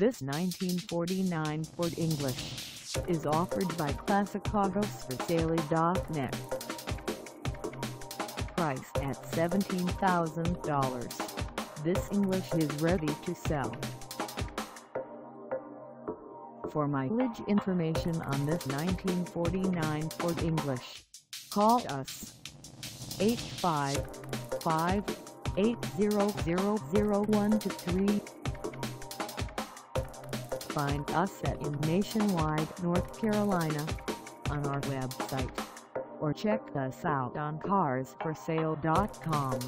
This 1949 Ford English is offered by Classicautosforsale.net. Priced at $17,000, this English is ready to sell. For mileage information on this 1949 Ford English, call us 855-800-0123. Find us at Nationwide, North Carolina, on our website, or check us out on carsforsale.com.